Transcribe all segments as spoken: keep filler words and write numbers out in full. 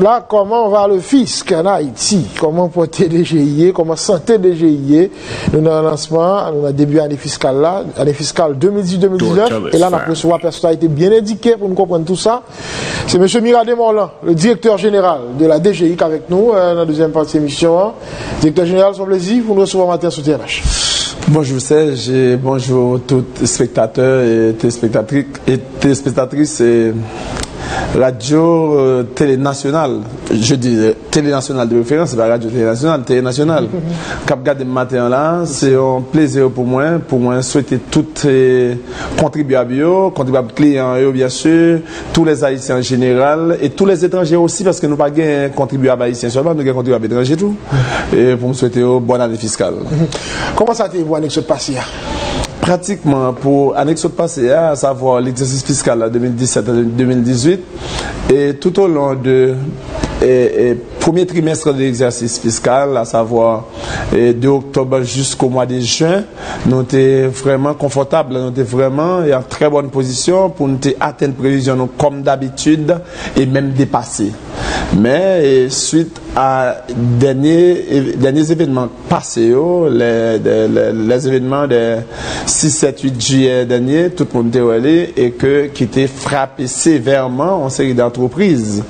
Là, comment va le fisc en Haïti? Comment porter des G I E? Comment santé des G I E? Nous avons un lancement, nous avons un début année fiscale là, année fiscale deux mille dix-huit deux mille dix-neuf. Et là, on a reçu la personnalité bien indiquée pour nous comprendre tout ça. C'est M. Miradé Morlan, le directeur général de la D G I, qui est avec nous euh, dans la deuxième partie de l'émission. Directeur général, c'est un plaisir pour nous recevoir matin sur T N H. Bonjour Serge, bonjour tous les spectateurs et téléspectatrices et téléspectatrices. Et... Radio euh, Télé-Nationale, je dis euh, Télé-Nationale de référence, c'est pas Radio Télé-Nationale, Télé-Nationale. Cap Garde matin là, c'est un plaisir pour moi, pour moi souhaiter tous les contribuables, contribuables clients, bien sûr, tous les Haïtiens en général, et tous les étrangers aussi, parce que nous n'avons pas de contribuables haïtiens seulement, nous avons des contribuables étrangers tout, et pour me souhaiter une bonne année fiscale. Comment ça t'est, vous, avec ce passé là? Pratiquement, pour l'année passée, à savoir l'exercice fiscal deux mille dix-sept à deux mille dix-huit, et tout au long du premier trimestre de l'exercice fiscal, à savoir et de octobre jusqu'au mois de juin, nous étions vraiment confortables, nous étions vraiment en très bonne position pour nous atteindre les prévisions comme d'habitude et même dépasser. Mais et, suite à derniers, derniers événements passés, les, les, les événements des six, sept, huit juillet dernier, tout le monde était allé et que, qui était frappé sévèrement en série d'entreprises.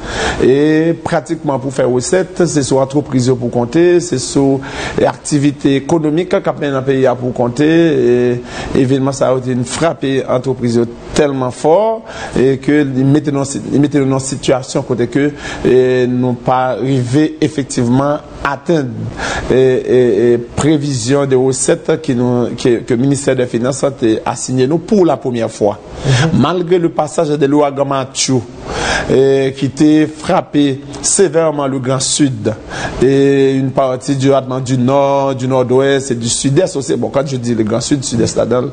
Et pratiquement pour faire recette, c'est sur entreprise pour compter, c'est sur activité économique qu'a mené un pays pour compter. Et évidemment, ça a été une frappe entreprise tellement fort et que ils mettaient dans une situation côté que et n'ont pas arrivé effectivement à atteindre et, et, et prévision des recettes qui nous, qui, que le ministère des Finances a assigné nous pour la première fois. Mm-hmm. Malgré le passage de l'ouragan Mathieu qui était frappé sévèrement le Grand Sud et une partie du du Nord, du Nord-Ouest et du Sud-Est aussi. Bon, quand je dis le Grand Sud, Sud-Est là-dedans.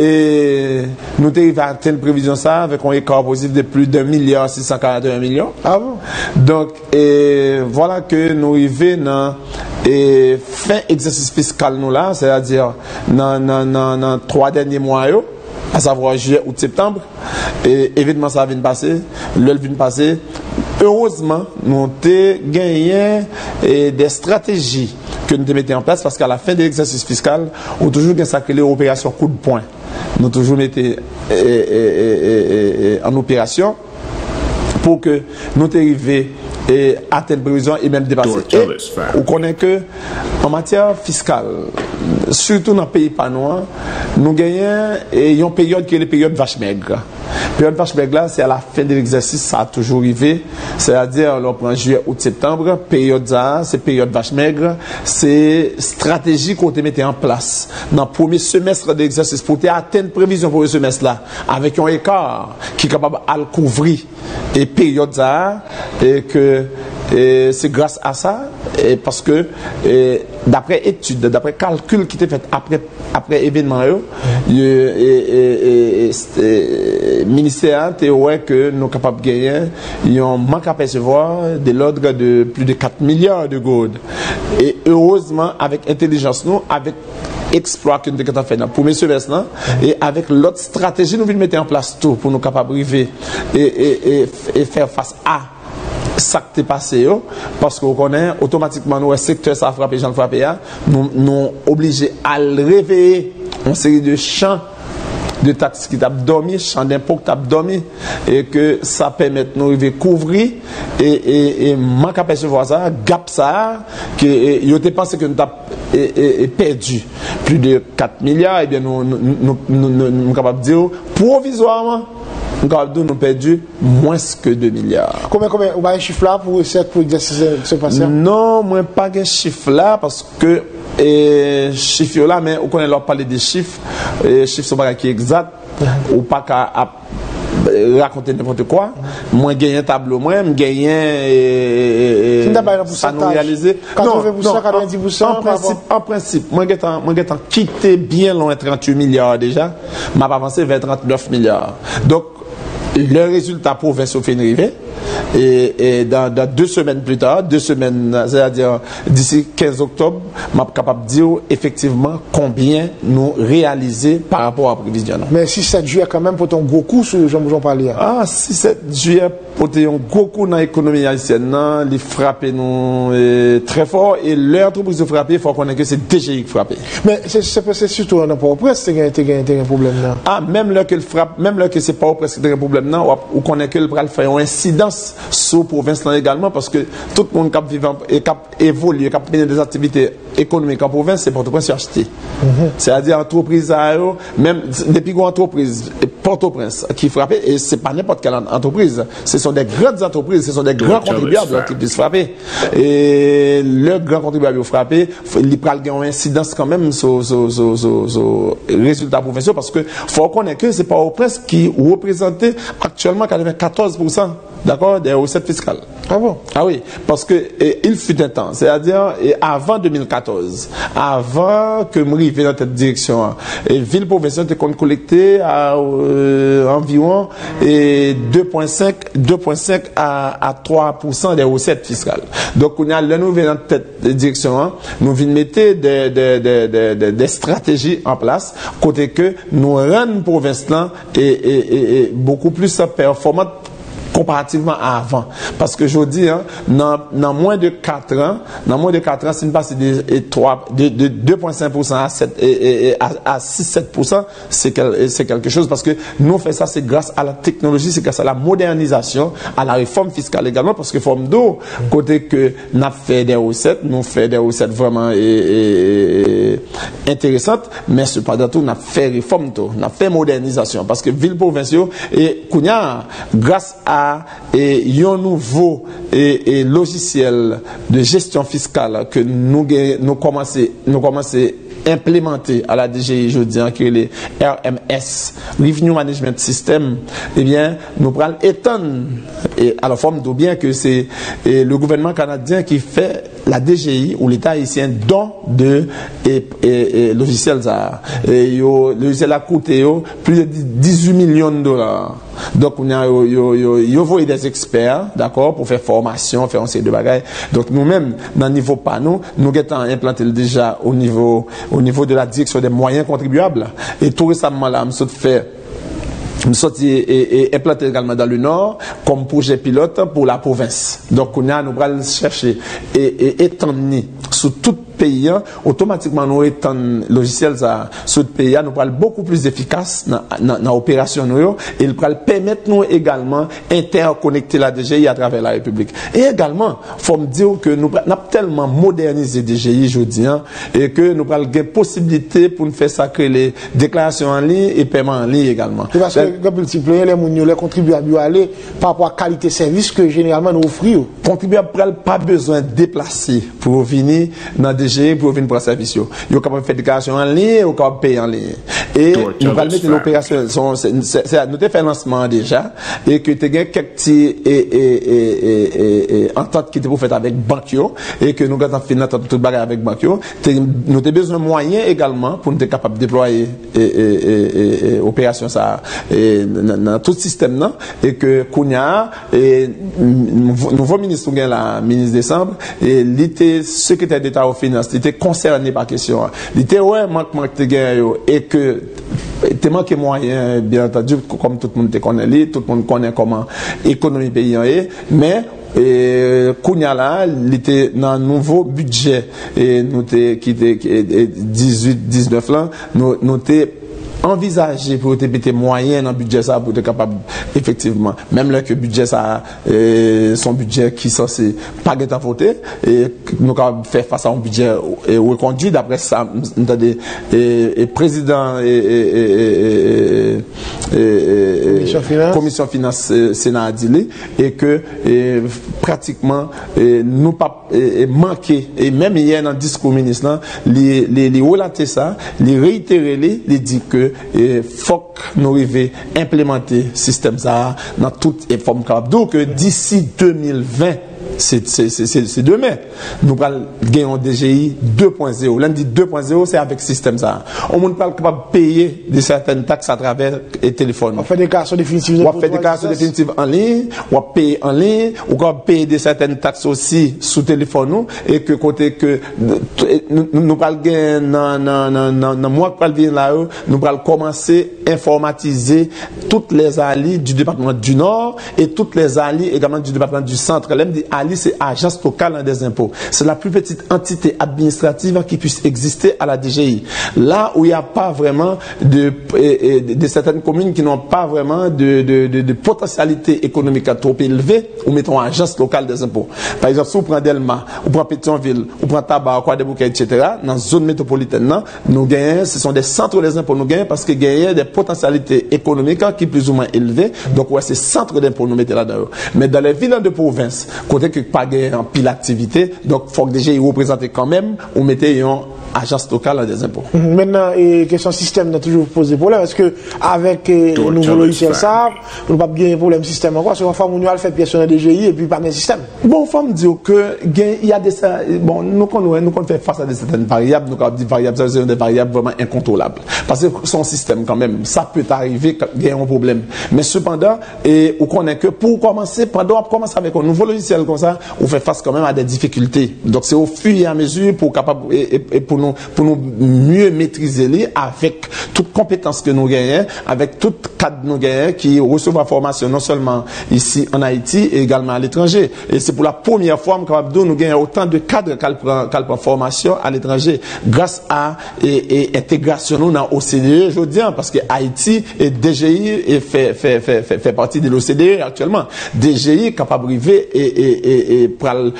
Et nous avons atteint une prévision ça avec un écart positif de plus d'un milliard six cent quarante et un millions. Ah bon? Donc, et voilà que nous arrivons dans et fin exercice fiscal nous là, c'est-à-dire dans, dans, dans, dans trois derniers mois, à savoir juillet, août, septembre, et évidemment ça vient de passer, l'heure vient de passer. Heureusement, nous avons gagné des stratégies que nous mettons en place parce qu'à la fin de l'exercice fiscal, on a toujours consacré les opérations coup de poing. Nous avons toujours mis en opération pour que nous arrivions et atteindre prévision et même dépasser. Et on connaît que en matière fiscale, surtout dans le pays panois, nous gagnons et une période qui est la période vache maigre. La période vache maigre là, c'est à la fin de l'exercice, ça a toujours arrivé. C'est-à-dire, on prend juillet, août, septembre, période ça, c'est période vache maigre, c'est stratégie qu'on te mettait en place dans le premier semestre de l'exercice pour atteindre prévision pour le semestre là, avec un écart qui est capable de le couvrir. Et période ça, et que c'est grâce à ça, et parce que d'après études, d'après calculs qui étaient faits après, après événement, le ministère a que nous sommes capables de gagner, ils ont manqué à percevoir de l'ordre de plus de quatre milliards de gold. Et heureusement, avec intelligence, nous, avec exploit que nous avons fait dans le premier semestre et avec l'autre stratégie, nous voulons mettre en place tout pour nous capables d'arriver et, et, et, et faire face à ça qui est passé, parce qu'on connaît automatiquement nos secteurs, ça a frappé, j'en frappé, nous sommes obligés à le réveiller en série de champs de taxes qui tapent dormi, champs d'impôts qui tapent dormi, et que ça permet de nous couvrir et, et, et manque à percevoir ça, gap ça, qui était pensé que nous avons perdu plus de quatre milliards, et bien nous sommes capables de dire provisoirement. Nous avons perdu moins que deux milliards. Combien, combien, vous avez un chiffre là pour cette pour ce passé? Non, moi, pas un chiffre là parce que les chiffres là, mais on connaît leur parler des chiffres. Les chiffres sont pas qui exacts ou pas qu'à raconter n'importe quoi. Moi, j'ai un tableau, moi, j'ai un. Ça nous réaliser. quatre-vingts pour cent, quatre-vingt-dix pour cent. En principe, en principe, moi, j'ai quitté bien loin trente-huit milliards déjà. Je m'ai avancé vers trente-neuf milliards. Donc, le résultat pour Vincent Fenrivet, et, et dans, dans deux semaines plus tard, deux semaines, c'est-à-dire d'ici quinze octobre, je suis capable de dire effectivement combien nous réaliser par rapport à prévisionnement. Mais six sept juillet quand même pour ton gros coup sur Jean-Boujon Palier. Ah, six sept juillet pour ton gros coup dans l'économie haïtienne, les frapper nous très fort et leur entreprise frappée, il faut qu'on ait que c'est D G I qui frappe. Mais c'est surtout dans Port-au-Prince c'est un problème. Ah, même là que le frappe, même là que c'est pas Port-au-Prince c'est un problème, ou qu'on ait que le bras faire une incidence sur la province également, parce que tout le monde qui vivant et qui évolue, qui a des activités économiques en province, c'est Port-au-Prince acheté. C'est-à-dire entreprise à eux, même depuis qu'on entreprise Port-au-Prince qui frappait, et c'est pas n'importe quelle entreprise, ce sont des grandes entreprises, ce sont des grands contribuables qui puissent frapper. Et le grand contribuable frappé, il prend une incidence quand même sur les résultats provinciaux, parce que faut reconnaître que c'est Port-au-Prince qui représente actuellement quatre-vingt-quatorze pour cent d'accord, des recettes fiscales. Ah bon? Ah oui, parce que et, il fut un temps, c'est-à-dire avant deux mille quatorze, avant que Mri vienne dans cette direction, et ville provinciale était collectée à euh, environ deux virgule cinq à, à trois pour cent des recettes fiscales. Donc on a là nous venons dans cette direction, nous venons mettre des, des, des, des, des stratégies en place côté que nous rendons province là et, et, et, et beaucoup plus performante comparativement à avant. Parce que je dis, hein, dans, dans moins de quatre ans, dans moins de quatre ans, si nous passons de, de, de deux virgule cinq pour cent à, à, à six sept pour cent, c'est quel, quelque chose. Parce que nous faisons ça, c'est grâce à la technologie, c'est grâce à la modernisation, à la réforme fiscale également. Parce que forme d'eau, côté que nous fait des recettes, nous fait des recettes vraiment et, et, et intéressantes, mais cependant, nous avons fait réforme, nous avons fait modernisation. Parce que ville provinciale, et Kounia, grâce à et un nouveau et, et logiciel de gestion fiscale que nous nous commençons nous commencer implémenté à la D G I, je dis, qui est le R M S, Revenue Management System, eh bien, nous prenons étonne. Et à la forme de bien que c'est le gouvernement canadien qui fait la D G I ou l'État haïtien don de et, et, et logiciels. Le logiciel a coûté yo, plus de dix-huit millions de dollars. Donc, on a yo, yo, yo, yo, yo des experts, d'accord, pour faire formation, faire un série de bagages. Donc, nous-mêmes, dans le niveau panneau, nous avons implanté déjà au niveau au niveau de la direction des moyens contribuables. Et tout récemment, là, nous sommes fait nous sommes implantés également dans le Nord comme projet pilote pour la province. Donc, on a, nous allons chercher et étendre sur tout pays, hein, automatiquement, nous étendre le logiciel sur le pays, nous allons beaucoup plus efficace dans l'opération et nous allons permettre nous également interconnecter la D G I à travers la République. Et également, il faut me dire que nous avons tellement modernisé D G I aujourd'hui hein, et que nous avons des possibilités pour nous faire sacrer les déclarations en ligne et paiements en ligne également. Les contribuables aller par rapport à la qualité de service que généralement nous offrons. Les contribuables n'ont pas besoin de déplacer pour venir dans D G I pour venir prendre service. Ils sont capables de faire des déclarations en ligne, ils sont capables de payer en ligne. Et nous allons mettre l'opération, nous avons fait un lancement déjà, et que nous avons quelques petites ententes qui étaient faites avec Banquio, et que nous avons fait une entente toute bagarre avec Banquio. Nous avons besoin de moyens également pour nous être capables de déployer l'opération ça. Et dans tout système là et que Kounia et nouveau ministre la ministre décembre et l'ité secrétaire d'État aux finances l'était concerné par question l'ité ouais manquement de gain et que tellement que moyen bien entendu comme tout le monde te connaît tout le monde connaît comment économie paysan est mais et Kounyala, il était dans un nouveau budget et nous quitté dix-huit dix-neuf là nous noté envisager pour te péter moyen dans le budget ça pour être capable effectivement même là que budget ça euh, son budget qui censé pas être voté et nous capable faire face à un budget et reconduit d'après ça entendez et, et président et, et, et, et commission finance, commission finance euh, Sénat a dit et que et, pratiquement et, nous pas et, et manquer et même hier dans le discours ministre là les les les relater ça les réitérer les les dit que il faut que nous arrivions à implémenter le système dans toutes les formes capables. Donc, d'ici deux mille vingt, c'est demain. Nous gagnons D G I deux point zéro. L'un dit deux point zéro, c'est avec le système ça. On ne peut pas capable de payer de certaines taxes à travers le téléphone. On fait des déclarations définitives. On fait des déclarations définitives en ligne, on paye en ligne, on peut payer de certaines taxes aussi sous téléphone. Et que côté que nous parlons dans moi qui viens là, nous allons commencer à informatiser toutes les alliés du département du Nord et toutes les alliés également du département du Centre. L'M D Ali, c'est Agence locale des impôts. C'est la plus petite entité administrative qui puisse exister à la D G I. Là où il n'y a pas vraiment de, de, de certaines communes qui n'ont pas vraiment de, de, de, de potentialité économique trop élevée, ou mettons Agence locale des impôts. Par exemple, si vous prenez Delma, vous prenez Pétionville, vous prenez Tabac, Croix-des-Bouquets, et cetera, dans la zone métropolitaine, nous gagnons, ce sont des centres des impôts nous gagnons parce que gagnons des potentialités économiques qui sont plus ou moins élevées. Donc, ouais, c'est centre d'impôts nous mettons là-dedans. Mais dans les villes de province, côté que pas gagne en pile activité, donc il faut que déjà ils représentent quand même, ou mettez une agence locale des impôts. Maintenant, la question système n'a toujours posé problème. Est-ce que avec le nouveau logiciel ça, on ne peut pas gagner problème système encore? Parce qu'en fait, on fait pièce sur la D G I et puis pas de système. Bon, il faut me dire que il y a des. Bon, nous qu'on fait face à des certaines variables, nous avons des variables, ça veut dire des variables vraiment incontrôlables. Parce que son système, quand même, ça peut arriver quand il y a un problème. Mais cependant, et on connaît que pour commencer, pendant qu'on commence avec un nouveau logiciel comme ça, on fait face quand même à des difficultés. Donc c'est au fur et à mesure pour, capable, et, et, et pour, nous, pour nous mieux maîtriser les avec toute compétence que nous gagnons, avec tout cadre que nous gagnons qui reçoivent la formation non seulement ici en Haïti et également à l'étranger. Et c'est pour la première fois que nous, nous gagnons autant de cadres qu'elle prend, qu'elle prend formation à l'étranger grâce à l'intégration dans l'O C D E, je veux dire, parce que Haïti et D G I et fait, fait, fait, fait, fait partie de l'O C D E actuellement. D G I est capable d'arriver et, et, et, et pral,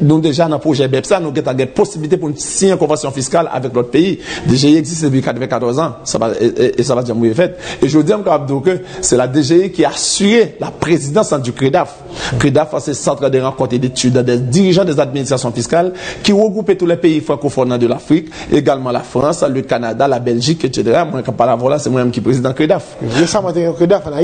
nous déjà dans le projet B E P S, nous avons des possibilités pour signer une convention fiscale avec l'autre pays. D G I existe depuis quatre-vingt-quatorze ans, ça va, et, et ça va dire que fait. Et je veux dire que c'est la D G I qui a assuré la présidence du CREDAF. CREDAF, c'est le centre de rencontre et d'études des dirigeants des administrations fiscales qui regroupait tous les pays francophones de l'Afrique, également la France, le Canada, la Belgique, et cetera. Moi, quand par là, c'est moi-même qui président CREDAF.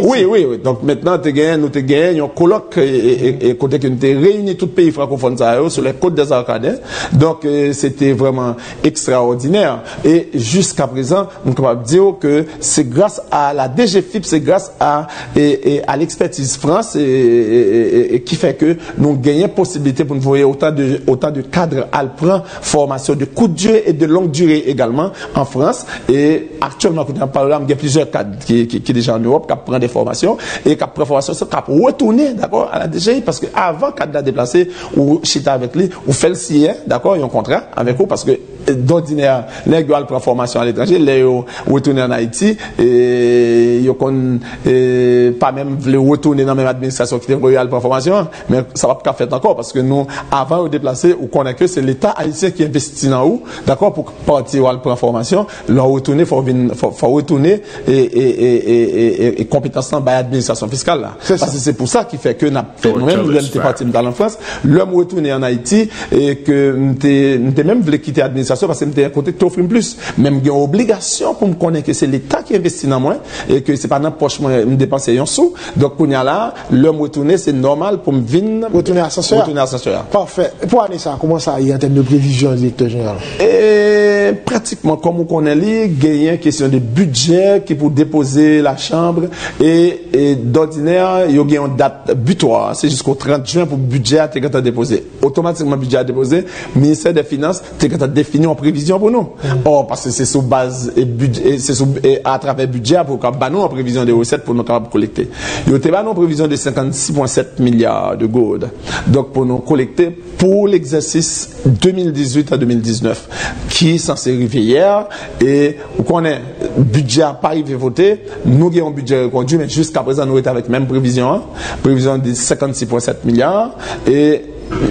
Oui, oui, oui. Donc maintenant, nous te gagnons un colloque et côté que nous avons réuni tout le pays francophone sur les côtes des Arcadins. Donc c'était vraiment extraordinaire. Et jusqu'à présent, on est capable de dire que c'est grâce à la D G F I P, c'est grâce à, et, et à l'expertise France et, et, et, et qui fait que nous gagnons possibilité pour nous voir autant de, autant de cadres à prendre formation de courte durée et de longue durée également en France. Et actuellement, nous parlons de plusieurs cadres qui, qui, qui déjà en Europe, qui prennent des formations et qui prennent formation, qui retournent d'accord à la D G I parce qu'avant, cadre la déplacer ou chita avec lui, ou fait le C I E, d'accord, ils ont un contrat avec vous parce que d'ordinaire, les gens prennent formation à l'étranger, les gens retournent en Haïti et ils ne pas même retourner dans la même administration qui prend formation, mais ça va pas faire encore parce que nous, avant de déplacer, on connaît que c'est l'État haïtien qui investit dans vous, d'accord, pour partir à la formation, leur retourner, il faut, faut, faut retourner et, et, et, et, et, et compétence dans l'administration fiscale. Là. Parce que c'est pour ça qui fait que nous-mêmes, nous sommes partis en France, l'homme retourné en Haïti et que nous même voulu quitter l'administration parce que je me côté t'offre plus. Même j'ai une obligation pour me connaître que c'est l'État qui investit dans moi et que c'est pas dans poche moi me dépenser un sou. Donc qu'on y a là, l'homme retourné c'est normal pour me venir retourner à Sanseur. Retourner à Sanseur. Parfait. Pour année ça, comment ça y est en termes de prévision directeur général? Et pratiquement comme on connaît les gagnants question de budget qui pour déposer la chambre et, et d'ordinaire il y a une date butoir, c'est jusqu'au trente juin pour budget t'es quand t'as déposé. Automatiquement budget à déposer, ministère des Finances t'es quand t'as défini en prévision pour nous. Mm-hmm. Or, parce que c'est sous base et, budget, sous, et à travers budget pour nous en prévision des recettes pour nous collecter. Il y a une prévision de cinquante-six virgule sept milliards de gourdes. Donc, pour nous collecter pour l'exercice deux mille dix-huit à deux mille dix-neuf, qui est censé arriver hier. Et on connaît budget à Paris et voter. Nous avons un budget reconduit, mais jusqu'à présent, nous étions avec la même prévision. Hein, prévision de cinquante-six virgule sept milliards. Et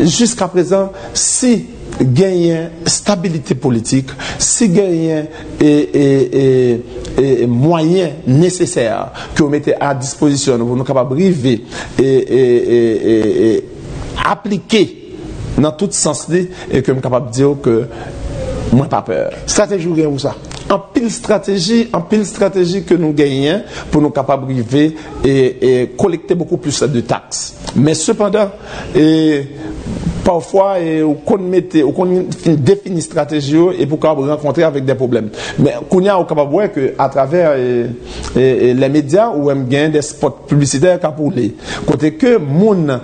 jusqu'à présent, si gagne stabilité politique, si gagne et, et, et, et, et moyens nécessaires que vous mettez à disposition pour nous capables de arriver et, et, et, et appliquer dans tout sens et que nous sommes capables de dire que moi pas peur. Stratégie ou gagne ou ça? En pile stratégie, en pile stratégie que nous gagnons pour nous capables de arriver et, et collecter beaucoup plus de taxes. Mais cependant, et parfois on définit une stratégie et pour rencontrer avec des problèmes. Mais qu'on a au capable voir que à travers les médias ou même gain des spots publicitaires pour les côté que monde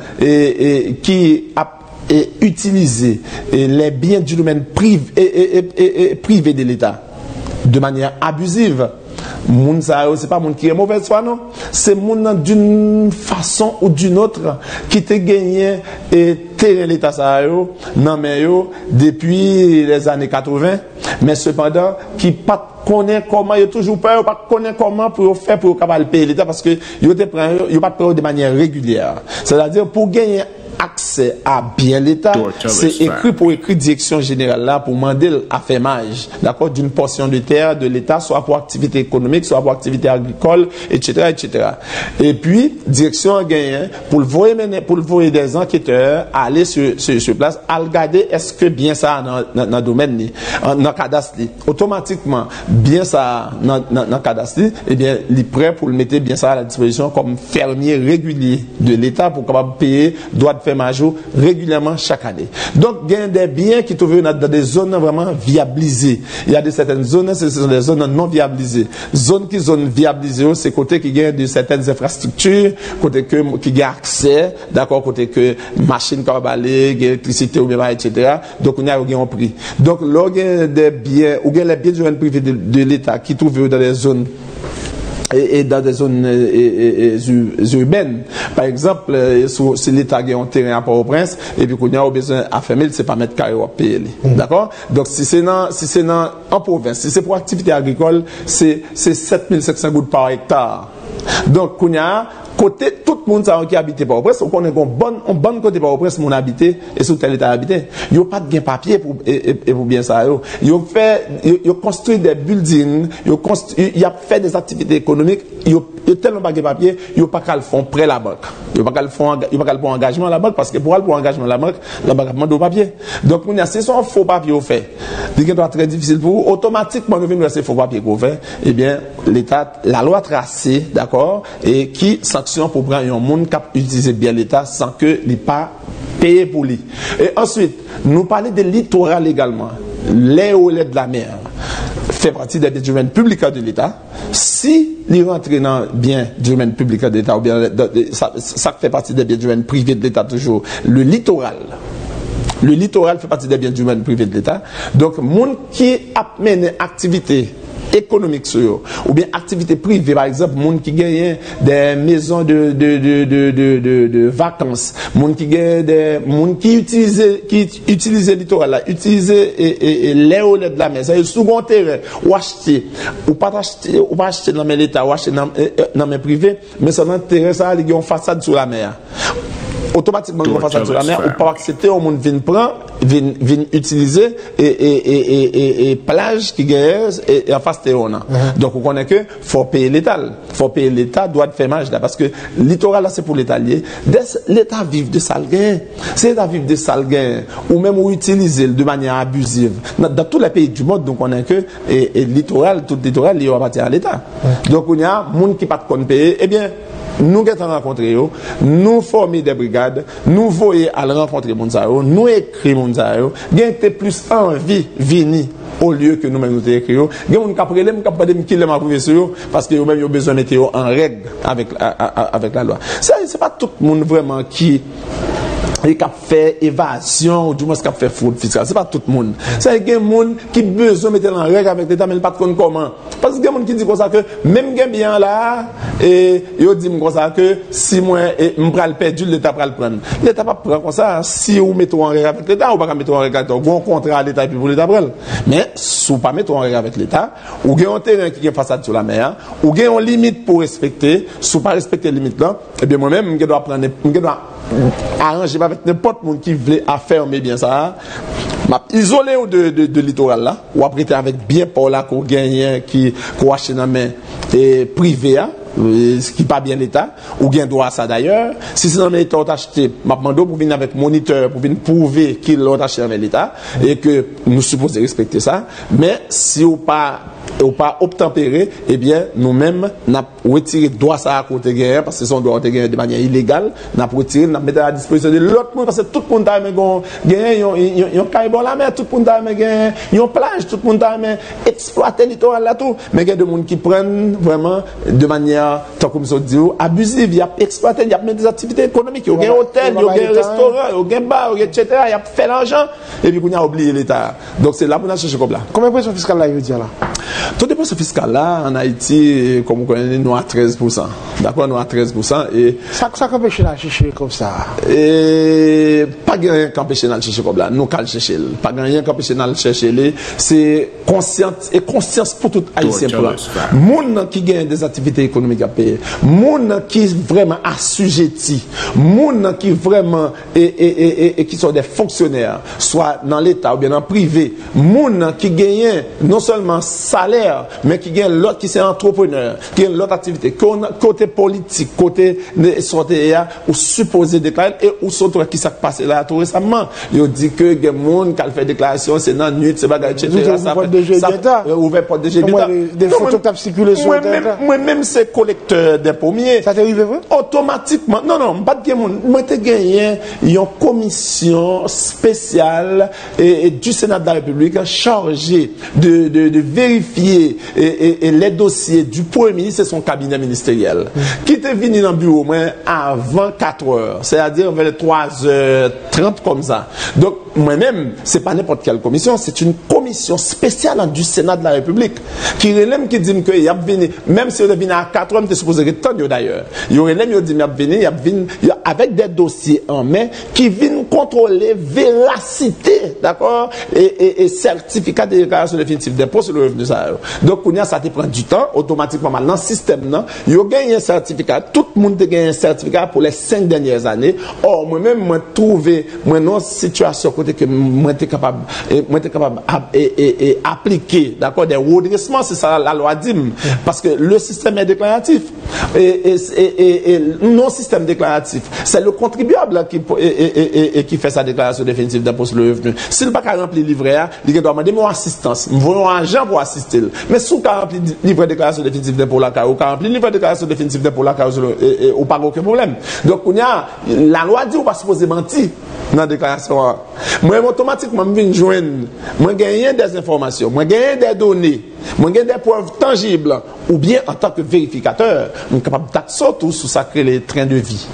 qui a et utiliser les biens du domaine privé, et, et, et, et, et privé de l'État de manière abusive. C'est pas monde qui est mauvais soit non, c'est monde d'une façon ou d'une autre qui te gagné et terre l'état ça yo nan men yo depuis les années quatre-vingt, mais cependant qui pas connaît comment, il toujours peur, pas connaît comment pour faire pour capable payer l'État parce que yo te prend yo pas de manière régulière. C'est-à-dire pour gagner accès à bien l'État, c'est écrit pour écrit direction générale là pour demander l'affermage, d'accord, d'une portion de terre de l'État, soit pour activité économique, soit pour activité agricole, et cetera, et cetera. Et puis direction gagne pour le voir mener, pour le voir des enquêteurs aller sur sur, sur place, à regarder est-ce que bien ça dans dans domaine ni, dans cadastre li, automatiquement bien ça dans dans cadastre li, eh bien il est prêt pour le mettre bien ça à la disposition comme fermier régulier de l'État pour capable payer droit de fait majeur régulièrement chaque année. Donc, il y a des biens qui trouvent dans des zones vraiment viabilisées. Il y a de certaines zones, ce sont des zones non viabilisées. Zones qui sont viabilisées, c'est côté qui gagne de certaines infrastructures, côté que, qui gagne accès, d'accord, côté que machines qui peuvent aller, électricité ou même, et cetera. Donc, on a un prix. Donc, là, il y a des biens, ou il y a les biens du domaine privé de, de l'État qui trouvent dans des zones Et, et dans des zones et, et, et, urbaines. Par exemple, si l'État a un terrain à Port-au-Prince, et puis qu'on a besoin à fermer, c'est pas mettre carré à payer. Mm. D'accord? Donc, si c'est si en province, si c'est pour activité agricole, c'est sept mille cinq cents gouttes par hectare. Donc, qu'on a côté tout le monde qui habite Port-au-Prince, on connaît qu'on bon on bon côté Port-au-Prince mon habité et sous tel état habité, il y a pas de gain papier pour et, et, et pour bien ça yo. Yo fait yo construit des buildings, yo construit il a fait des activités économiques, yo tellement pas de papier, yo pas qu'à le fond près la banque. Yo pas qu'à le fond, yo pas qu'à le prendre engagement à la banque parce que pour aller pour engagement à la banque, la banque demande au papier. Donc on a c'est son faux papier au fait. Il est très difficile pour vous. Automatiquement nous venons ces faux papiers qu'on fait, eh bien l'état la loi tracée, d'accord, et qui pour prendre un monde qui utilise bien l'État sans que les pas payé pour lui. Et ensuite, nous parlons de littoral également. L'air ou l'air de la mer fait partie des biens du domaine public de l'État. Si il rentre dans bien du domaine public de l'État, ou bien ça, ça fait partie des biens du domaine privé de l'État toujours, le littoral. Le littoral fait partie des biens du domaine privé de l'État. Donc, monde qui amène activité économique sur ou bien activité privée, par exemple monde qui gagne des maisons de de de de de, de, de vacances, monde qui gagne des monde qui utilise qui utilise le littoral là, utilise et, et, et l'air au lait de la mer, c'est sous grand terrain ou acheter ou pas acheter ou pas acheter dans l'État ou acheter dans dans mes privés, mais seulement terrain ça il y a une façade sur la mer. Automatiquement, on va faire sur la mer, ou pas accepter, on monde vient prendre, vient, vient utiliser, et, et, et, et, et, plage qui gagne, et, et en face de on a. Donc, on connaît que, faut payer l'État. Faut payer l'État, doit faire marge là, parce que, littoral là, c'est pour l'État lié. L'État vive de salgain. C'est l'État vive de salgain, ou même ou utiliser de manière abusive. Dans, dans tous les pays du monde, donc, on a que, et, et littoral, tout littoral, il va partir à l'État. Mm-hmm. Donc, on a, monde qui pas de compte payer, eh bien, nous sommes rencontrés, nous formons des brigades, nous voyons à rencontrer Mounsayo, nous écrivons Mounsayo, nous avons plus envie de venir au lieu que nous-mêmes nous écrivons. Nous avons des gens qui nous parce que nous-mêmes nous avons besoin de mettre en règle avec, avec la loi. Ce n'est pas tout le monde vraiment qui. Qui a fait évasion ou du moins qui a fait fraude fiscale. Ce n'est pas tout le monde. C'est des gens qui ont besoin de mettre en règle avec l'État, mais ils ne savent pas comment. Parce que des gens qui disent comme ça que même les biens là, et ils disent comme ça que si moi je vais le perdre, l'État va le prendre. L'État va prendre comme ça. Si vous mettez en règle avec l'État, vous ne pouvez pas mettre en règle avec l'État. Vous avez un contrat à l'État et puis vous l'État prendre. Mais si vous ne pouvez pas mettre en règle avec l'État, vous avez un terrain qui est façade sur la mer, vous avez une limite pour respecter. Si vous ne pouvez pas respecter la limite là, eh bien moi-même, je dois prendre, je dois arranger avec n'importe monde qui voulait affermer bien ça, isolé ou de, de, de littoral là, ou après avec bien pour là qu'on gagne, qui qu'on achète dans main et privé. ce qui pas bien l'État, ou bien droit à ça d'ailleurs. Si c'est un l'État qui a acheté, maintenant pour venir avec moniteur, pour venir prouver qu'il l'a acheté avec l'État, et que nous supposons respecter ça, mais si on pas ou pas obtempérer, eh bien, nous-mêmes, nous avons retiré droit ça à côté guerre, parce que son droit de guerre de manière illégale, nous avons retiré, nous avons mis à la disposition de l'autre monde, parce que tout le monde a un caillou la mer, tout le monde a une plage, tout le monde a exploité le littoral là tout. Mais il y a des gens qui prennent vraiment de manière, tant comme ça dit, abusive, il y a exploité, il y a même des activités économiques, il y a un hôtel, il y a un restaurant, il y a un bar, et cetera, il y a fait l'argent, et puis on a oublié l'État. Donc c'est là qu'on a cherché comme là. Combien de pression fiscale là, il y a là? Tout dépense fiscale là, en Haïti, comme vous connaissez, nous à treize pour cent. D'accord, nous à treize pour cent. Et ça, ça qu'empêche la chercher comme ça. Et pas rien qu'empêche la chercher comme là. Nous qu'à chercher. Pas rien qu'empêche la chercher. C'est conscience et conscience pour tout Haïtien. Moun qui gagne des activités économiques à payer. Moun qui est vraiment assujetti. Moun qui vraiment et, et, et, et, et qui sont des fonctionnaires, soit dans l'État ou bien dans le privé. Moun qui gagne non seulement salaire, mais qui gagne l'autre qui c'est entrepreneur, qui gagne l'autre activité, côté politique, côté S O T E A, ou supposé déclarer, et ou sont qui s'est passé là tout récemment. Il dit que les gens qui fait déclaration, c'est dans la nuit, c'est bagarre, et cetera. Ça fait ouvert porte de G I E. Des photos qui ont circulé sur le terrain. Moi-même, c'est collecteur des pommiers. Ça t'arrive, vous? Automatiquement. Non, non, pas de gens. Moi, j'ai gagné une commission spéciale du Sénat de la République chargée de vérifier. vérifier et, et, et les dossiers du Premier ministre et son cabinet ministériel qui te venu dans le bureau moi, avant quatre heures, c'est-à-dire vers les trois heures trente comme ça. Donc moi-même, c'est pas n'importe quelle commission, c'est une commission spéciale du Sénat de la République qui relève qui dit que y a venu, même si on est venu à quatre heures, on est supposé attendre d'ailleurs. Il relève, il dit qu'il y a venu, il y a venu avec des dossiers en main qui viennent contrôler véracité, d'accord, et, et, et certificat de déclaration définitive d'impôt sur le revenu. Donc, ça te prend du temps, automatiquement, dans le système, il gagne un certificat, tout le monde gagne un certificat pour les cinq dernières années. Or, moi-même, je trouvé une situation côté que je suis capable d'appliquer des redressements, c'est ça la loi D I M, parce que le système est déclaratif. Et non système déclaratif, c'est le contribuable qui fait sa déclaration définitive d'impôt sur le revenu. S'il n'a pas rempli le livret, il doit demander mon assistance, mon agent pour assister. Mais si vous avez rempli le livret de déclaration définitive d'impôt la carte, vous avez rempli le livret de déclaration définitive d'impôt la carte, vous n'avez pas aucun problème. Donc, on a, la loi dit qu'on ne peut pas supposer mentir dans la déclaration. Moi, automatiquement, je viens joindre, je gagne des informations, je gagne des données, je gagne des preuves tangibles, ou bien en tant que vérificateur, je suis capable d'axer tout sur ça que les trains de vie.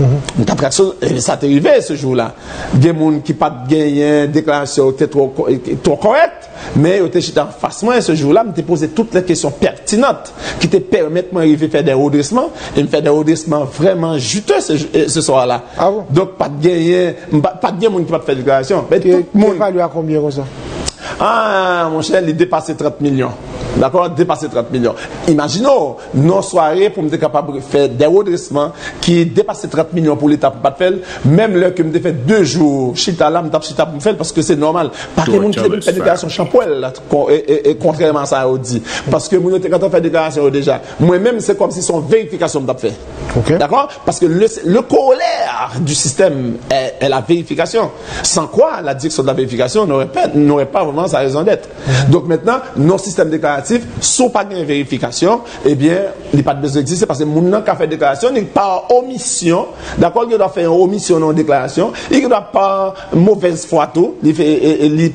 Mm-hmm. Ça t'est arrivé ce jour-là. Il y a des gens qui n'ont pas gagné une déclaration trop, trop correcte, mais ils étaient en face moi ce jour-là, ils m'ont posé toutes les questions pertinentes qui te permettent de faire des redressements et de faire des redressements vraiment juteux ce, ce soir-là. Ah bon? Donc, pas de gagner, pas de gens qui n'ont pas fait de déclaration. Mais tout le monde. Évalué à combien comme ça? Ah, mon cher, il dépassait trente millions. D'accord, dépasser trente millions. Imaginons, nos soirées pour me être capable de faire des redressements qui dépassent trente millions pour l'État pour pas faire, même là que me fait deux jours, chita là, me tape chita pour me faire parce que c'est normal. Pas que mon qui fait des déclarations champoel, et contrairement à ça, on dit. Parce que mon quand on fait des déclarations déjà, moi-même, c'est comme si son vérification me tape fait. Okay. D'accord? Parce que le, le corollaire du système est, est la vérification. Sans quoi, la direction de la vérification n'aurait pas vraiment sa raison d'être. Donc maintenant, nos systèmes déclaratifs, sous pas de vérification, eh bien, il n'y a pas de besoin d'exister parce que les gens qui ont fait déclaration, ils par omission, d'accord, ils doivent faire omission non déclaration, ils doivent par mauvaise foi tout, ils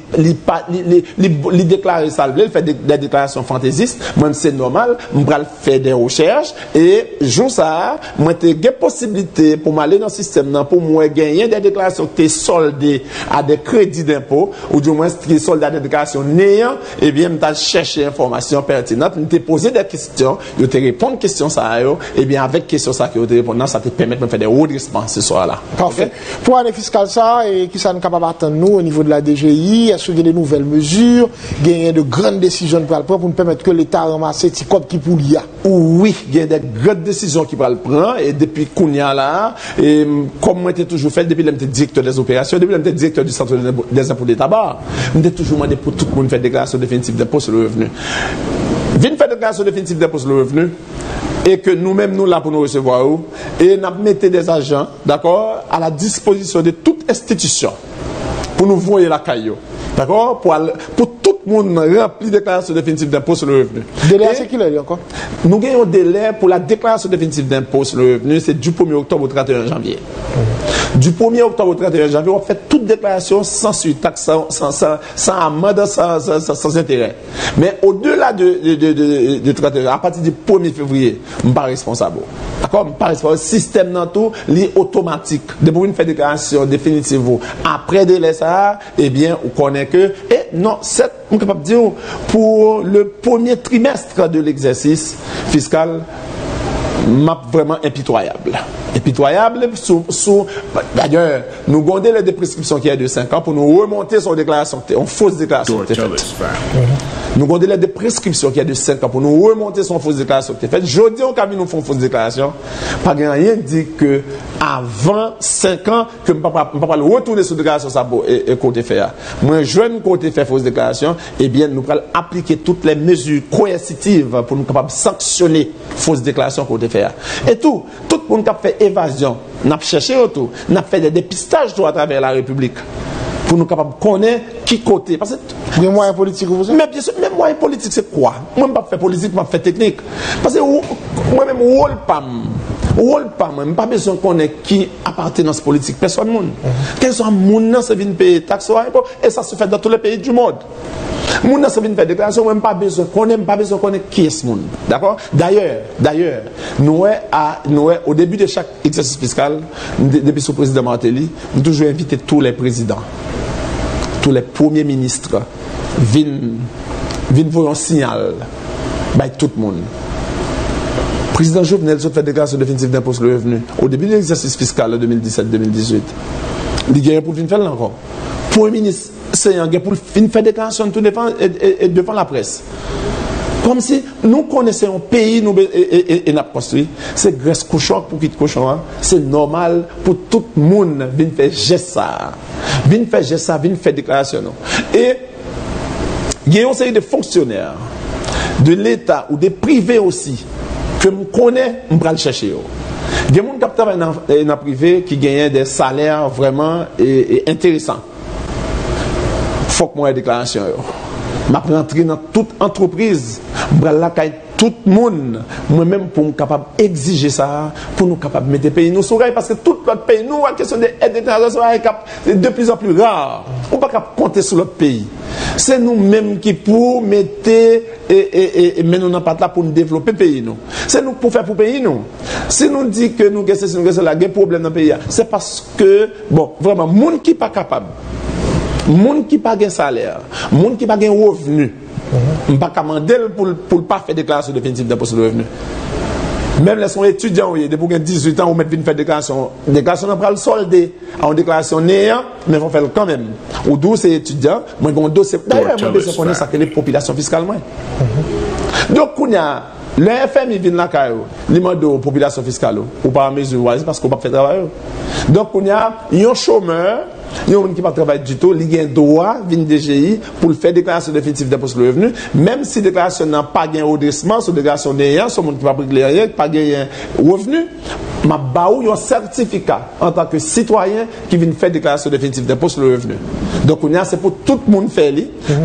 déclarent ça, ils font des déclarations fantaisistes, même c'est normal, ils font des recherches et jour ça, moi j'ai des possibilités pour m'aller dans le système, pour moi gagner des déclarations qui sont soldées à des crédits d'impôt ou du moins qui sont soldées à des déclarations néant, eh bien, je cherche information pertinente, nous te poser des questions, nous te répondre aux questions, ça, et bien avec questions ça que nous te répondons, ça te permet de faire des redressements ce soir-là. Parfait. Okay? Pour l'année fiscale, ça, et qui ça nous capable d'attendre nous au niveau de la D G I, est-ce qu'il y a des nouvelles mesures, il y a de grandes décisions pour le prendre pour nous permettre que l'État ramasse ces codes qui pour l'I A? Oui, il y a des grandes décisions qui va le prendre, et depuis Kounia là, et comme moi, j'ai toujours fait, depuis que j'étais directeur des opérations, depuis que j'étais directeur du centre des impôts de tabac, j'ai toujours demandé pour tout le monde faire déclaration définitive d'impôt sur le revenu. Vin fait déclaration définitive d'impôt sur le revenu et que nous-mêmes nous là pour nous recevoir et nous mettons des agents, d'accord, à la disposition de toute institution pour nous voyer la caillou, d'accord, pour, pour tout le monde remplir la déclaration définitive d'impôt sur le revenu. Délai, c'est qui là encore? Nous avons un délai pour la déclaration définitive d'impôt sur le revenu, c'est du premier octobre au trente et un janvier. Du premier octobre au trente et un janvier, on fait toute déclaration sans suite, sans, sans, sans, sans amende, sans, sans, sans, sans intérêt. Mais au-delà de, de, de, de, de trente et un, à partir du premier février, je ne suis pas responsable. D'accord? Je ne suis pas responsable. Le système dans tout, est automatique. De pour une déclaration définitive, après délai ça, eh bien, on connaît que. Et non, c'est, on est capable de dire, pour le premier trimestre de l'exercice fiscal, map vraiment impitoyable. Impitoyable, sous, sous, d'ailleurs, nous gardons les prescriptions qui est de cinq ans pour nous remonter sur déclaration, on fausse déclaration. Nous gardons les prescriptions qui est de cinq ans pour nous remonter sur fausse déclaration. Je dis au cas où nous faisons fausse déclaration, pas rien dit que avant cinq ans, que je ne peux pas retourner sur déclaration et côté fait. Moi, jeune côté fait fausse déclaration, eh bien, nous allons appliquer toutes les mesures coercitives pour nous capables sanctionner fausse déclaration côté fait. Et tout, tout le monde qui a fait évasion, n'a cherché autour, n'a fait des dépistages à travers la République pour nous capables de connaître qui côté. Parce que les moyens politiques, vous savez. Mais bien sûr, les moyens politiques, c'est quoi? Moi, je ne fais pas faire politique, je fais technique. Parce que moi-même, je ne sais pas, je n'ai pas besoin de connaître qui appartenance politique. Personne ne monde. Quels sont les gens qui viennent payer taxes et ça se fait dans tous les pays du monde. Moun n'a pas déclaration, même pas besoin connaît, pas besoin connaît qui est ce monde. D'accord? D'ailleurs, d'ailleurs, nous à nous au début de chaque exercice fiscal, depuis sous président Martelly, nous toujours invité tous les présidents, tous les premiers ministres, viennent viennent voir un signal by tout le monde. Président Jovenel fait déclaration définitive d'impôt sur le revenu au début de l'exercice fiscal deux mille dix-sept deux mille dix-huit. Il y a pour venir faire encore. Premier ministre Seyang pour faire déclaration tout devant, et, et, et devant la presse. Comme si nous connaissions un pays nous, et, et, et, et nous construit. C'est graisse cochon pour quitte cochon. Hein. C'est normal pour tout le monde de faire geste ça. De faire geste ça, de faire déclaration. Non. Et il y a une série de fonctionnaires de l'État ou des privés aussi que je connais, je vais le chercher. Il y a des gens qui travaillent dans le privé qui gagnent des salaires vraiment et, et intéressants. Il faut que moi ait déclaration. Je vais rentrer dans toute entreprise, je vais la caille tout le monde, moi-même pour me capable exiger ça, pour nous capable mettre les pays nous sur parce que tout l'autre pays, nous, la question des aides internationales est de plus en plus rare. On ne peut pas compter sur l'autre pays. C'est nous-mêmes qui pour mettre et, et, et, mais nous n'en pas là pour nous développer le pays. C'est nous pour faire pour le pays. Nous. Si nous disons que nous avons des problèmes dans le pays, c'est parce que, bon, vraiment, les gens qui ne sont pas capables. Moun qui pas gain salaire, moun qui pas gain revenu, on pas commander pour pour pas faire déclaration définitive d'impôt sur le revenu. Même les sont étudiants oui, depuis qu'ils ont dix-huit ans, on met venir faire déclaration, déclaration on prend le solde, en déclaration néant, mais on fait le quand même. Ou d'où ces étudiants, moi gon dossier d'ailleurs moi besoin connaître ça que les populations fiscales moins. Donc on a le F M I vient là caillou, il demande aux populations fiscales ou pas mesure parce qu'on pas fait travail. Donc on a un chômeur il y a un monde qui ne travaille pas du tout, il y a un droit, il y a une D G I pour faire déclaration définitive d'impôt sur le revenu, même si la déclaration n'a pas de redressement, si la déclaration n'est rien, si le monde qui ne va pas déclarer, pas de revenu, ma baou, il y a un certificat en tant que citoyen qui vient faire déclaration définitive d'impôt sur le revenu. Donc, c'est pour tout le monde faire,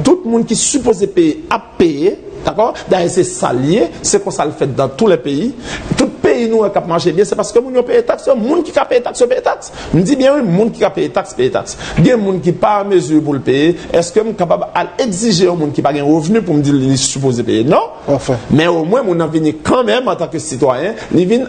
tout le monde qui est supposé payer à payer, d'accord? D'ailleurs, c'est salier, c'est comme ça le fait dans tous les pays. Tout pays nous qui a marché bien, c'est parce que nous avons payé taxes, les gens qui ont payé taxes, payé taxes. Je dis bien oui, les gens qui ont payé taxes, payé taxes. Il y a des gens qui ne sont pas en mesure pour le payer. Est-ce que je suis capable d'exiger aux gens qui n'ont pas de revenus pour me dire qu'ils sont supposés payer? Non. Enfin. Mais au moins, on vient quand même en tant que citoyen, ils viennent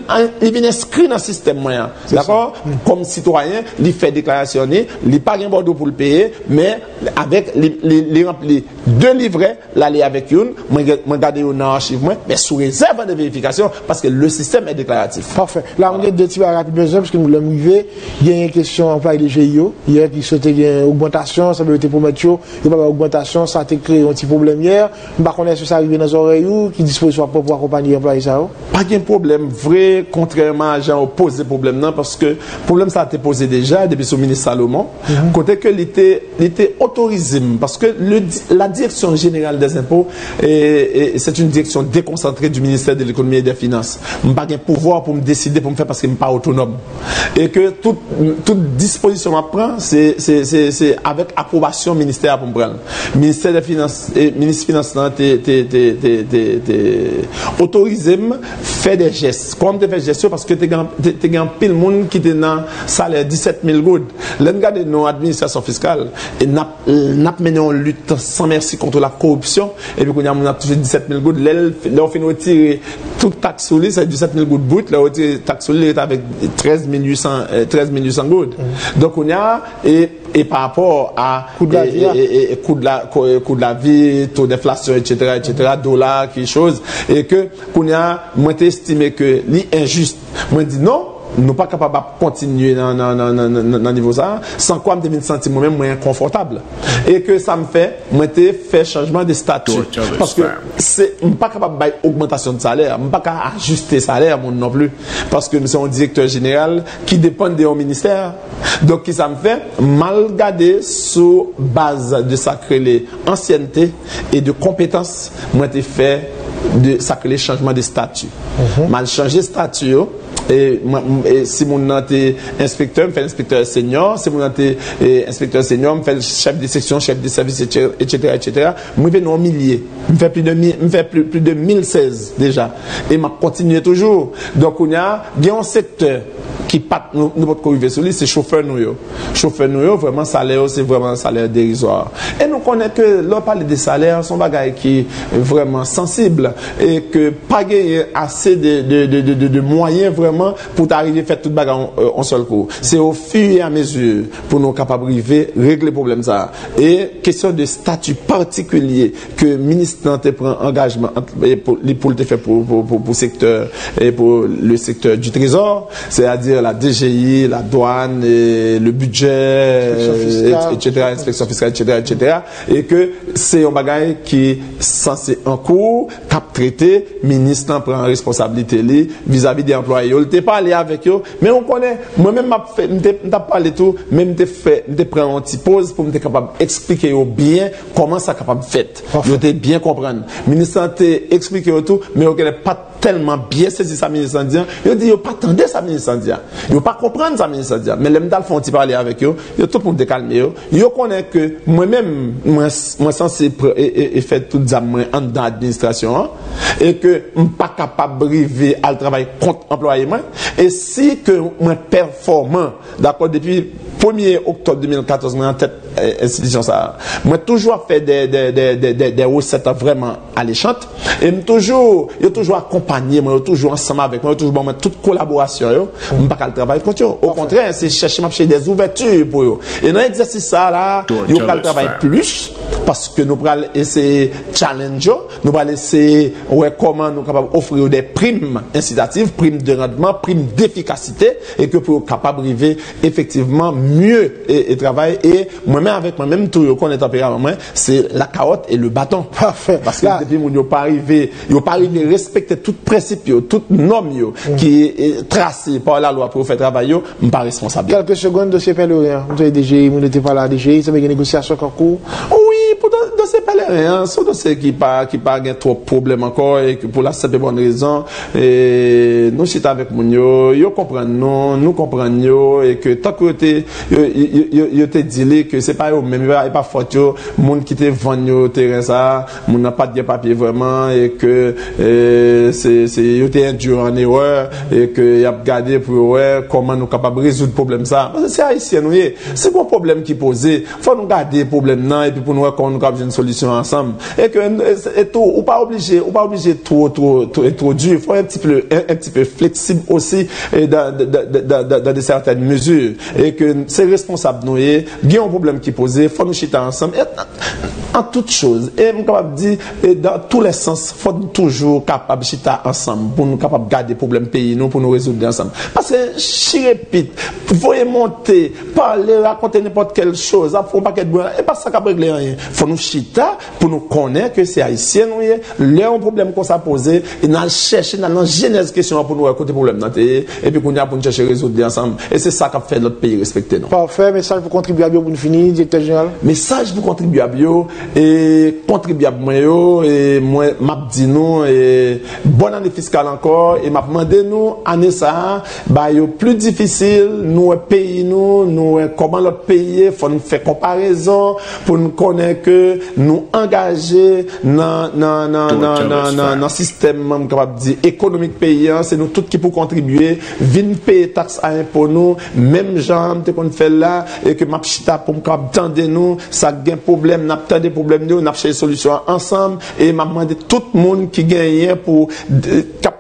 inscrits dans le système moyen. D'accord? Comme citoyen, ils font déclaration, ils n'ont pas de bordeaux pour le payer, mais avec les remplis deux livrets, l'aller avec une, je regarde une archive, mais sous réserve de vérification, parce que le système est déclaratif. Parfait. Là, voilà. On a deux types à besoin, parce que nous l'avons arrivé. Il y a une question en parlant des G I E. Hier, qui sautait une augmentation, ça peut être pour mettre, il n'y a pas d'augmentation, ça a été créé un petit problème hier. Je ne sais pas si ça arrive dans les oreilles ou qui dispose pour pouvoir accompagner les employés. Pas de problème vrai, contrairement à gens posé problème, non, parce que le problème, ça a été posé déjà depuis le ministre Salomon. Mm-hmm. Côté que l'était était autorisé, parce que le, la direction générale des impôts, c'est une direction déconcentrée du ministère de l'économie et des finances. Je n'ai pas de pouvoir pour me décider, pour me faire parce que je ne suis pas autonome. Et que toute, toute disposition à prendre, c'est avec approbation ministère pour me prendre. Le ministère des Finances et ministre des Finances autorisé faire des gestes. Comment tu fais des gestes? Parce que tu as un pile de monde qui est dans salaire dix-sept mille gouttes. L'engagement de nos administrations fiscales, et n'a pas mené en lutte sans merci contre la corruption. Et puis, on a touché dix-sept mille gouttes. Là, on finit retirer toute taxe sur lui, c'est dix-sept mille gouttes brut. Là, on retire taxe sur lui avec treize mille huit cents gouttes. Donc, on a, et, et par rapport à coût de la vie, et, et, et, et, coût de la, coût de la vie, taux d'inflation, et cetera, et cetera, dollars, quelque chose. Et que, qu'on a, moi, estimé que l'injuste. Moi, dit non. Nous ne sommes pas capables de continuer dans le niveau ça, sans quoi je me sentir moi-même moins inconfortable. Et que ça me fait, je fais changement de statut. Parce que je ne suis pas capable de faire augmentation de salaire, je ne suis pas capable d'ajuster le salaire non plus. Parce que nous sommes un directeur général qui dépend de mon ministère. Donc, ça me fait mal garder sur base de sacrée ancienneté et de compétences, je fais de sacré changement de statut. Mal changer de statut. Et, et si mon nanté inspecteur, me fait inspecteur senior, si mon nanté inspecteur senior, me fait chef de section, chef de service, et cetera, et cetera, moi, je vais non millier. Je fais plus de, me fait plus, plus de mille seize déjà. Et je continue toujours. Donc, on a, il y a un secteur qui part, nous, nous, arriver sur lui, c'est chauffeur nous. Chauffeur nous, vraiment, salaire, c'est vraiment un salaire dérisoire. Et nous connaissons que, là, on parle des salaires, c'est un bagage qui est vraiment sensible. Et que, pas gagner assez de, de, de, de, de, de moyens vraiment pour t'arriver à faire tout le en, euh, en seul coup. C'est au fur et à mesure pour nous capables de régler le problème. Ça. Et question de statut particulier que le ministre prend engagement pour, pour le faire pour, pour, pour, pour, secteur, et pour le secteur du trésor, c'est-à-dire la D G I, la douane, et le budget, et cetera, inspection fiscale, et cetera, et cetera. Et que c'est un bagage qui est censé en cours, cap traité, le ministre prend responsabilité vis-à-vis des employés. Je t'ai parlé avec eux, mais on connaît. Moi-même, je t'ai parlé tout, même je t'ai pris une petite pause pour me capable d'expliquer bien comment ça capable de faire. Je t'ai bien comprendre. Le ministre t'a expliqué tout, mais on n'est pas tellement bien saisi sa ministre indien. Il dit, il pas attendre sa ministre indien. Il pas comprendre sa ministre indien. Mais les gens font petit parler avec eux, ils tout pour décalmer. Ils connaissent que moi-même, moi, moi censé faire tout ça en dans l'administration et que je ne suis pas capable de briver à travail contre employé. Et si que moi performant, d'accord, depuis premier octobre deux mille quatorze, moi en tête institution ça, moi toujours fait des des des des des recettes vraiment alléchantes et toujours, je toujours accompagné, moi toujours ensemble avec moi, toujours dans toute collaboration, je ne pas qu'à le travail contre eux. Au contraire, c'est chercher chercher des ouvertures pour eux. Et dans l'exercice ça là, il faut qu'à le travail plus parce que nous allons essayer challenge, nous allons essayer ouais comment nous capables offrir des primes incitatives, primes de rendement, prime d'efficacité et que pour capable arriver effectivement mieux et, et travailler et moi-même avec moi-même tout le connaît tempérament c'est la carotte et le bâton parfait parce que là, depuis mon yo pas arrivé yo pas arrivé respecter tout principe yo toute norme yo mm. qui est, est tracée par la loi pour faire travailler on pas responsable quelques secondes dossier Pellerin vous avez déjà il n'était pas là déjà ça veut dire négociation en cours oui pour dossier Pellerin ce dossier qui pas qui pas gain trop problème encore et que pour la simple bonne raison et nous c'est avec mon yo, yo comprend non, nous comprenons yo et que tant que t'es, yo te dit que c'est pas eux même, il pas fort yo, monde qui te vend yo terrain ça, monde n'a pas de papier vraiment et que c'est c'est yo t'es induit en erreur et que y a regardé pour ouais comment nous capable résoudre problème ça. C'est haïtien nous y, c'est un problème qui posé, faut nous garder problème là et puis pour nous qu'on nous capable une solution ensemble et que et tout ou pas obligé, ou pas obligé trop trop trop trop dur, faut un petit peu un petit peu flexible aussi et dans, dans, dans, dans de certaines mesures et que c'est responsable nous, il y a un problème qui est posé, il faut nous chiter ensemble. Et... en toute chose. Et je suis capable de dire, dans tous les sens, il faut toujours capable de chita ensemble pour nous capable de garder les problèmes pays, nous, pour nous résoudre ensemble. Parce que, je répète, vous voyez monter, parler, raconter n'importe quelle chose, il faut pas qu'être bon, et pas ça capable de régler rien. Il faut nous chita pour nous connaître que c'est haïtien, nous, les problèmes qu'on s'est posé, et nous chercher, nous allons générer des questions pour nous raconter problème problèmes, et puis qu'on a pour nous chercher à résoudre ensemble. Et c'est ça qui fait notre pays respecter nous. Parfait, message pour contribuer à bio pour nous finir, directeur général. Message pour contribuer à bio. Et contribuable moi et moi m'a dit nous et bonne année fiscale encore et m'a demandé nous année ça bah yo plus difficile nous pays nous nous comment l'autre pays faut nous faire comparaison pour nous connaître que nous engager dans dans dans dans dans système capable dire économique paysan c'est nous tous qui pour contribuer vinn payer taxe à impôt nous même gens te qu'on fait là et que m'a chita pour capable tendre nous ça gain problème n'a pas de problèmes, nous avons cherché des solutions ensemble et m'a demandé tout le monde qui gagne pour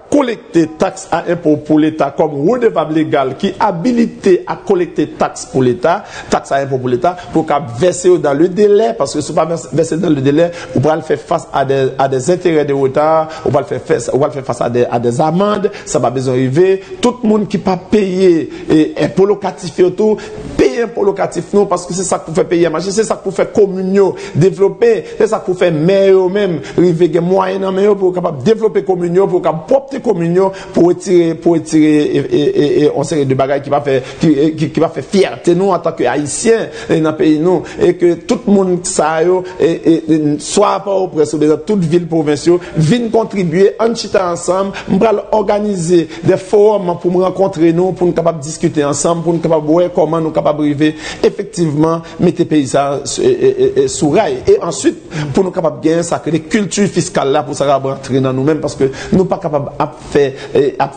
collecter taxes à impôt pour l'État comme redevable légal qui est habilité à collecter taxes pour l'État, taxes à impôt pour l'État, pour qu'on verser dans le délai, parce que si on ne verse pas verser dans le délai, on va le faire face à des, à des intérêts de retard, on va le faire face, on va le faire face à, des, à des amendes, ça va besoin d'arriver. Tout le monde qui n'a pas payé et impôt locatif et tout, payer impôt locatif non, parce que c'est ça qu'on fait payer, c'est ça qu'on fait communio, développer, c'est ça qu'on fait meilleur même, arriver des moyens pour capable développer communio, pour capable propter communion pour retirer pour retirer et, et, et, et on série de bagages qui va faire qui, qui, qui va faire fierté nous en tant que haïtiens dans le pays nous et que tout le monde ça et, et, et soit pas au presse dans toute ville provinciale viennent contribuer en chita ensemble on va organiser des forums pour nous rencontrer nous pour nous capable discuter ensemble pour nous capable voir comment nous capable arriver effectivement mettre pays ça sous rail et ensuite pour nous capable gagner ça créer culture fiscale là pour ça rentrer dans nous-mêmes parce que nous pas capable à faire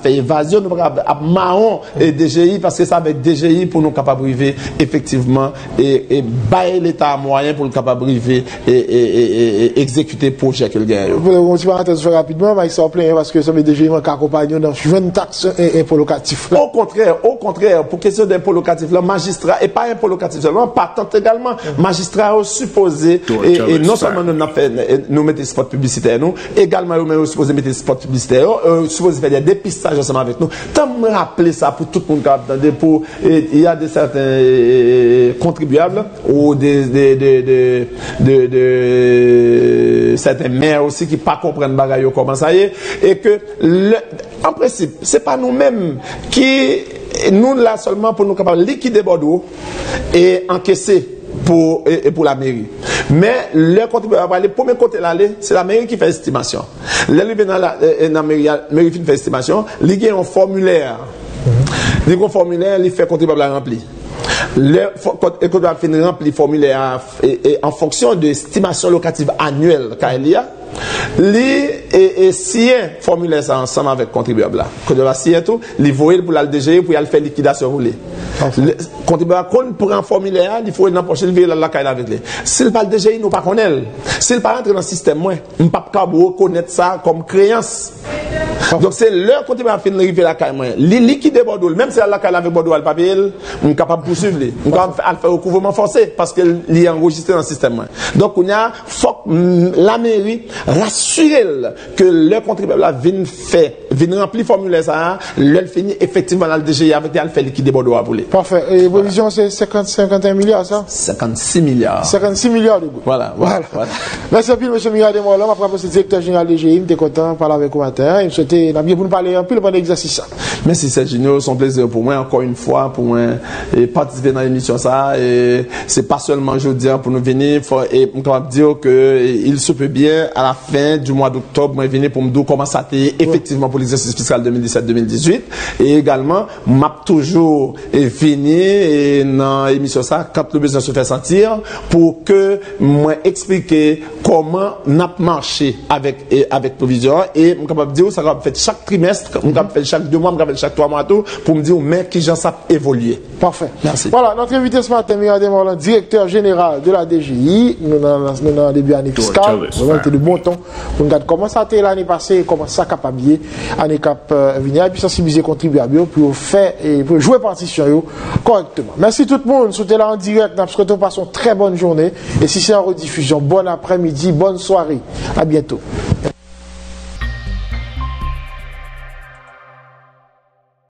évasion, nous à marron et D G I, parce que ça avec D G I pour nous capables arriver effectivement et, et bailler l'État moyen pour nous capables arriver et, et, et, et exécuter le projet qu'il gagne. On va rentrer rapidement, mais ils sont pleins parce que ça veut D G I qui accompagne dans une taxe impôt locatif. Au contraire, au contraire, pour question d'impôt locatif, le magistrat, et pas impôt locatif seulement, partant également, magistrat supposé, et, et non seulement nous, nous mettons des spots publicitaires, nous, également nous supposons mettre des spots publicitaires. Euh, supposé faire des dépistages ensemble avec nous. Tant me rappeler ça pour tout le monde qui pour il y a de certains euh, contribuables ou des de, de, de, de, de, de, certains maires aussi qui pas comprennent bagaille comment ça y est et que le, en principe c'est pas nous-mêmes qui nous là seulement pour nous capables liquider Bordeaux et encaisser pour, et, et pour la mairie. Mais le contribuable, le premier côté là, c'est la mairie qui fait estimation. L'arrivée dans la, la mairie, la mairie qui fait estimation, il y a un formulaire. Il y a un formulaire, il fait contribuable à remplir. Le contribuable fait remplir le formulaire et, et en fonction de l'estimation locative annuelle qu'il y a. Li et, et si formulaire ça ensemble avec contribuable là. Contribuable si tout, li voyer pour la D G I pour aller faire liquidation rouler. Contribuable qu'on prend formulaire, il faut dans poche le la caille avec lui. S'il pas le D G I nous pas connaît. S'il pas rentre dans le système moi, on pas capable reconnaître ça comme créance. Donc c'est leur contribuable fin arriver la caille moi. Li liquider Bordeaux, même si la caille avec Bordeaux al papier, on capable poursuivre lui. On capable faire recouvrement forcé parce que li enregistré dans le système moi. Donc on a faut la mairie rassurez-le que le contribuable vient faire, vient remplir le formulaire, ça, le finit effectivement dans le D G I avec le fait liquider Bordeaux à voler. Parfait. Et provision, c'est cinquante, cinquante et un milliards, ça cinquante-six milliards. cinquante-six milliards de goût. Voilà, voilà. voilà. Merci à vous, M. Miradé Morlan. Après, c'est le directeur général de D G I. Je suis content de parler avec vous matin. Je souhaite bien pour nous parler un peu pendant l'exercice. Merci, Sergio. C'est un plaisir pour moi, encore une fois, pour moi, et participer dans l'émission. Ça, et c'est pas seulement je veux dire pour nous venir, et on va dire qu'il se peut bien à la fin du mois d'octobre, moi venir pour me dire comment ça a été effectivement pour l'exercice fiscal deux mille dix-sept deux mille dix-huit. Et également, m'a toujours fini et dans l'émission ça, quand le besoin se fait sentir, pour que moi expliquer comment n'a marché avec, avec Provision. Et je suis capable de dire, ça va faire chaque trimestre, on va faire chaque deux mois, on va faire chaque trois mois pour me dire mais qui j'en ça évoluer. Parfait. Merci. Voilà, notre invité ce matin, Miradé Morlan, directeur général de la D G I. Nous sommes dans le début de l'année fiscale. Nous sommes de bon temps. Nous regardons comment ça a été l'année passée, comment ça a capabilité, l'année cap venir, puis sensibiliser les contribuables pour faire et pour jouer partition correctement. Merci tout le monde. Nous sommes là en direct. Nous souhaitons passer une très bonne journée. Et si c'est en rediffusion, bon après-midi, bonne soirée. À bientôt.